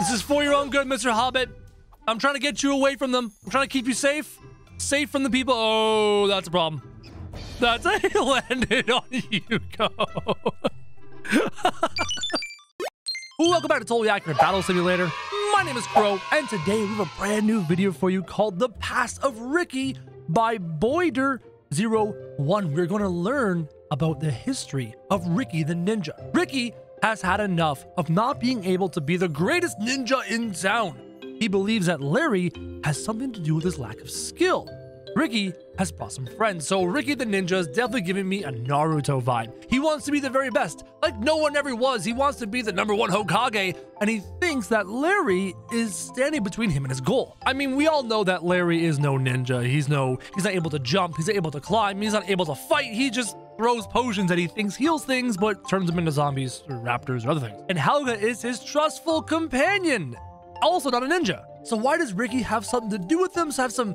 This is for your own good, Mr. Hobbit. I'm trying to get you away from them. I'm trying to keep you safe. Safe from the people. Oh, that's a problem. That's how he landed on Hugo. Welcome back to Totally Accurate Battle Simulator. My name is Kro, and today we have a brand new video for you called The Past of Ricky by Boider01. We're going to learn about the history of Ricky the Ninja. Ricky has had enough of not being able to be the greatest ninja in town. He believes that Larry has something to do with his lack of skill. Ricky has brought some friends, so Ricky the Ninja is definitely giving me a Naruto vibe. He wants to be the very best, like no one ever was. He wants to be the #1 Hokage, and he thinks that Larry is standing between him and his goal. I mean, we all know that Larry is no ninja. He's not able to jump, he's not able to climb, he's not able to fight. He just throws potions that he thinks heals things, but turns them into zombies or raptors or other things. And Helga is his trustful companion, also not a ninja. So why does Ricky have something to do with them? So have some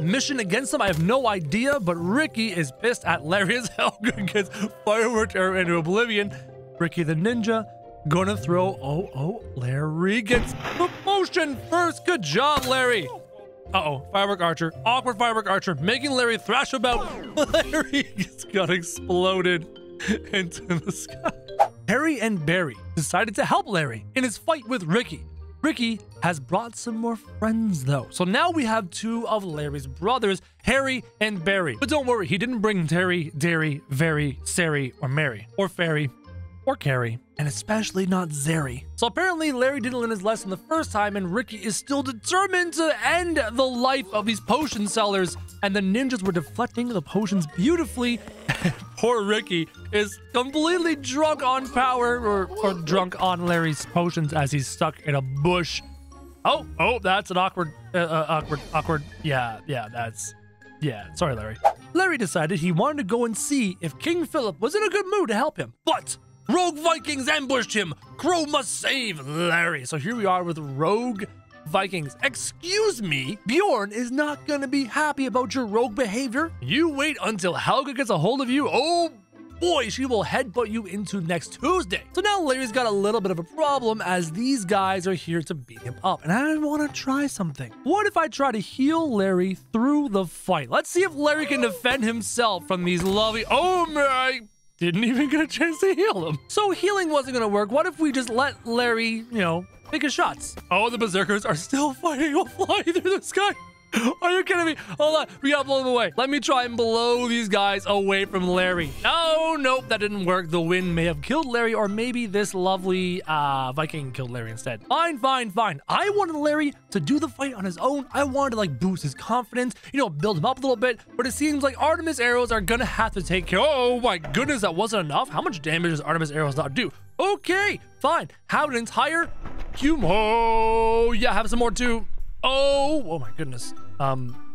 mission against them? I have no idea, but Ricky is pissed at Larry as Helga gets fireworked into oblivion. Ricky the Ninja gonna throw, Larry gets the potion first. Good job, Larry. Uh-oh, firework archer, awkward firework archer, making Larry thrash about. Larry just got exploded into the sky. Harry and Barry decided to help Larry in his fight with Ricky. Ricky has brought some more friends though. So now we have two of Larry's brothers, Harry and Barry. But don't worry, he didn't bring Terry, Derry, Very, Sary, or Mary, or Fairy, or Carrie, and especially not Zeri. So apparently Larry didn't learn his lesson the first time, and Ricky is still determined to end the life of these potion sellers, and the ninjas were deflecting the potions beautifully. Poor Ricky is completely drunk on power, or drunk on Larry's potions as he's stuck in a bush. Oh, that's an awkward. Yeah, sorry, Larry. Larry decided he wanted to go and see if King Philip was in a good mood to help him, but rogue Vikings ambushed him. Kro must save Larry. So here we are with rogue Vikings. Excuse me, Bjorn is not gonna be happy about your rogue behavior. You wait until Helga gets a hold of you. Oh boy, she will headbutt you into next Tuesday. So now Larry's got a little bit of a problem as these guys are here to beat him up. And I wanna try something. What if I try to heal Larry through the fight? Let's see if Larry can defend himself from these lovely, oh my, didn't even get a chance to heal him. So healing wasn't gonna work. What if we just let Larry, take his shots? Oh, the berserkers are still fighting. He'll fly through the sky. Are you kidding me? Hold on, we gotta blow them away. Let me try and blow these guys away from Larry. Oh, nope, that didn't work. The wind may have killed Larry, or maybe this lovely Viking killed Larry instead. Fine. I wanted Larry to do the fight on his own. I wanted to boost his confidence, build him up a little bit, but it seems like Artemis arrows are gonna have to take care. Oh my goodness, that wasn't enough. How much damage does Artemis arrows not do? Okay, fine, have an entire cube. Oh, yeah, have some more too. Oh my goodness.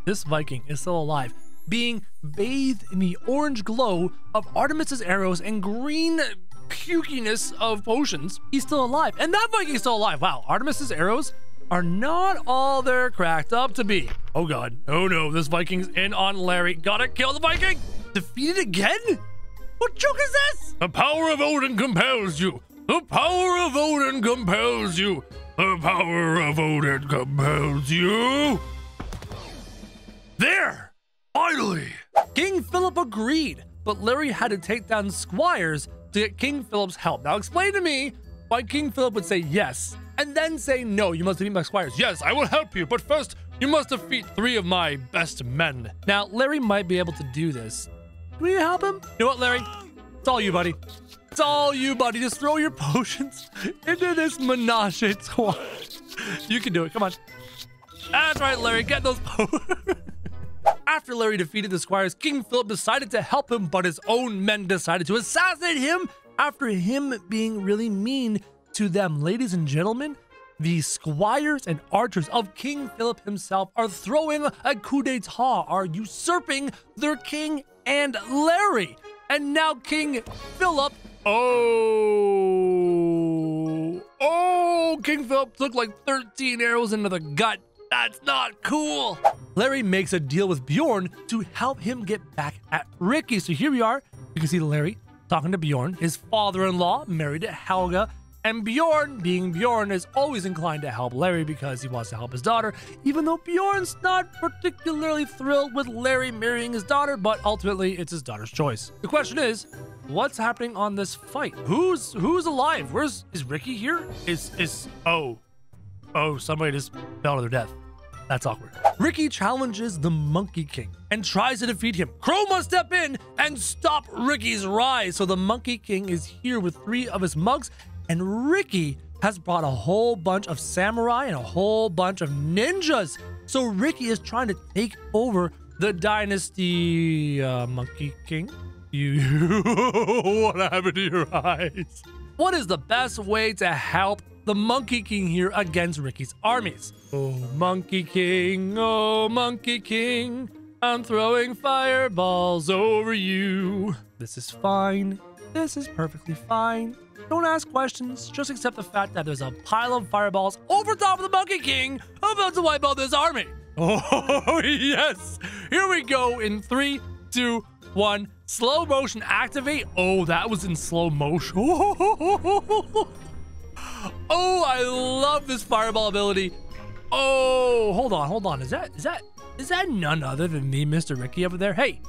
This Viking is still alive, being bathed in the orange glow of Artemis's arrows and green pukiness of potions. He's still alive, and that Viking's still alive. Wow, Artemis's arrows are not all they're cracked up to be. Oh God, oh no, this Viking's in on Larry. Gotta kill the Viking. Defeated again? What joke is this? The power of Odin compels you. The power of Odin compels you. The power of Odin compels you. There! Finally! King Philip agreed, but Larry had to take down squires to get King Philip's help. Now explain to me why King Philip would say yes and then say no. You must defeat my squires. Yes, I will help you, but first you must defeat 3 of my best men. Now, Larry might be able to do this. Will you help him? You know what, Larry? It's all you, buddy. It's all you, buddy. Just throw your potions into this menage a trois. You can do it. Come on. That's right, Larry. Get those potions. After Larry defeated the squires, King Philip decided to help him, but his own men decided to assassinate him after him being really mean to them. Ladies and gentlemen, the squires and archers of King Philip himself are throwing a coup d'etat, are usurping their king and Larry. And now King Philip, King Philip took like 13 arrows into the gut. That's not cool. Larry makes a deal with Bjorn to help him get back at Ricky. So here we are. You can see Larry talking to Bjorn, his father-in-law, married to Helga. And Bjorn, being Bjorn, is always inclined to help Larry because he wants to help his daughter, even though Bjorn's not particularly thrilled with Larry marrying his daughter, but ultimately it's his daughter's choice. The question is, what's happening on this fight? Who's alive? Is Ricky here? Oh, somebody just fell to their death. That's awkward. Ricky challenges the Monkey King and tries to defeat him. Kro must step in and stop Ricky's rise. So the Monkey King is here with three of his mugs, and Ricky has brought a whole bunch of samurai and a whole bunch of ninjas. So Ricky is trying to take over the dynasty. Monkey King, what happened to your eyes? What is the best way to help the Monkey King here against Ricky's armies? Oh, Monkey King, oh, Monkey King, I'm throwing fireballs over you. This is fine. This is perfectly fine. Don't ask questions. Just accept the fact that there's a pile of fireballs over top of the Monkey King about to wipe out this army. Oh, yes. Here we go in 3, 2, 1. Slow motion activate. Oh, that was in slow motion. Oh, I love this fireball ability. Oh, hold on. Is that none other than me, Mr. Ricky over there? Hey,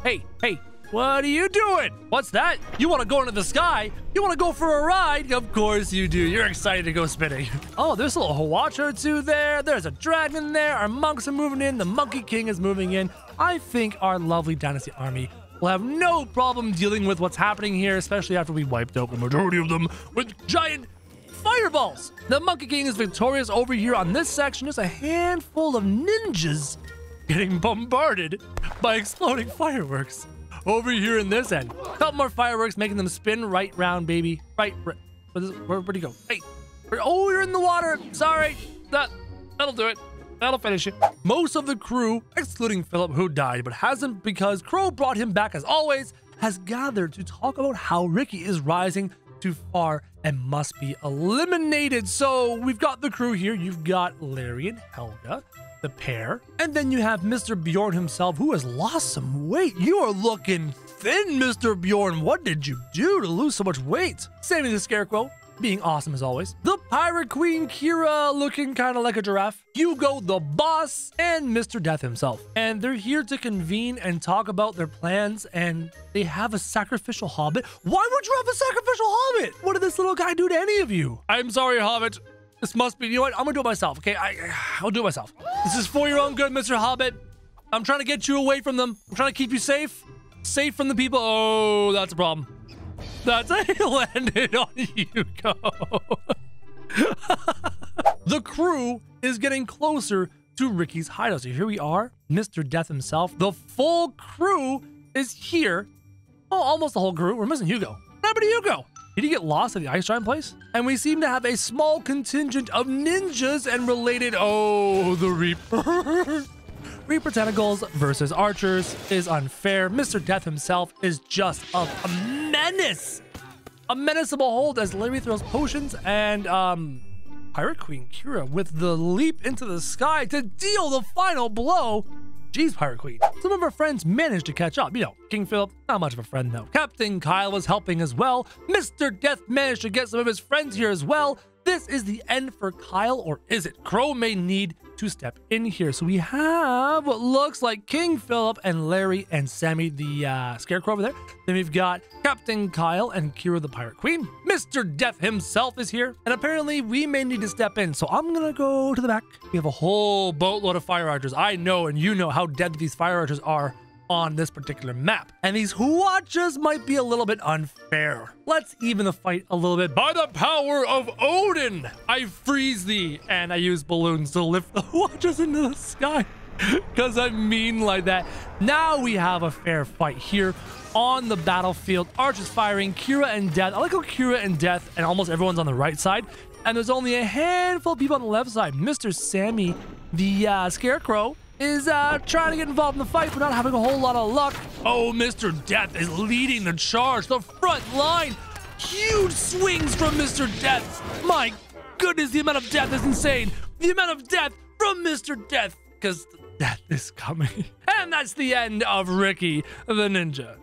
what are you doing? What's that? You want to go into the sky? You want to go for a ride? Of course you do. You're excited to go spinning. Oh, there's a little Hawacha or two there. There's a dragon there. Our monks are moving in. The Monkey King is moving in. I think our lovely dynasty army will have no problem dealing with what's happening here, especially after we wiped out the majority of them with giant fireballs. The Monkey King is victorious over here on this section. There's a handful of ninjas getting bombarded by exploding fireworks. Over here in this end, a couple more fireworks, making them spin right round, baby. Right. Where'd he go? Hey. Oh, you're in the water. Sorry. That'll do it. That'll finish it. Most of the crew, excluding Philip, who died, but hasn't because Kro brought him back as always, has gathered to talk about how Ricky is rising too far and must be eliminated. So we've got the crew here. You've got Larry and Helga, the pair, and then you have Mr. Bjorn himself, who has lost some weight. You are looking thin, Mr. Bjorn. What did you do to lose so much weight? Sammy the Scarecrow, being awesome as always. The Pirate Queen Kira, looking kind of like a giraffe. Hugo the Boss, and Mr. Death himself. And they're here to convene and talk about their plans, and they have a sacrificial hobbit. Why would you have a sacrificial hobbit? What did this little guy do to any of you? I'm sorry, hobbit. This must be, you know what? I'm gonna do it myself, okay? I'll do it myself. This is for your own good, Mr. Hobbit. I'm trying to get you away from them. I'm trying to keep you safe. Safe from the people. Oh, that's a problem. He landed on Hugo. The crew is getting closer to Ricky's hideout. So here we are, Mr. Death himself. The full crew is here. Oh, almost the whole crew. We're missing Hugo. What happened to Hugo? Did he get lost at the ice giant place? And we seem to have a small contingent of ninjas and related, oh, the Reaper. Reaper Tentacles versus archers is unfair. Mr. Death himself is just a menace. A menace to behold as Larry throws potions and Pirate Queen Kira with the leap into the sky to deal the final blow. Jeez, Pirate Queen. Some of her friends managed to catch up. You know, King Philip, not much of a friend though. Captain Kyle was helping as well. Mr. Death managed to get some of his friends here as well. This is the end for Kyle, or is it? Kro may need to step in here. So we have what looks like King Philip and Larry and Sammy the Scarecrow over there. Then we've got Captain Kyle and Kira the Pirate Queen. Mr. Death himself is here. And apparently we may need to step in. So I'm going to go to the back. We have a whole boatload of fire archers. I know and you know how dead these fire archers are on this particular map. And these Huachas might be a little bit unfair. Let's even the fight a little bit. By the power of Odin, I freeze thee. And I use balloons to lift the Huachas into the sky. Because I'm mean like that. Now we have a fair fight here on the battlefield. Archers firing, Kira and Death. I like how Kira and Death and almost everyone's on the right side. And there's only a handful of people on the left side. Mr. Sammy, the Scarecrow, is trying to get involved in the fight, but not having a whole lot of luck. Oh, Mr. Death is leading the charge, the front line. Huge swings from Mr. Death. My goodness, the amount of death is insane. The amount of death from Mr. Death, because death is coming. And that's the end of Ricky the Ninja.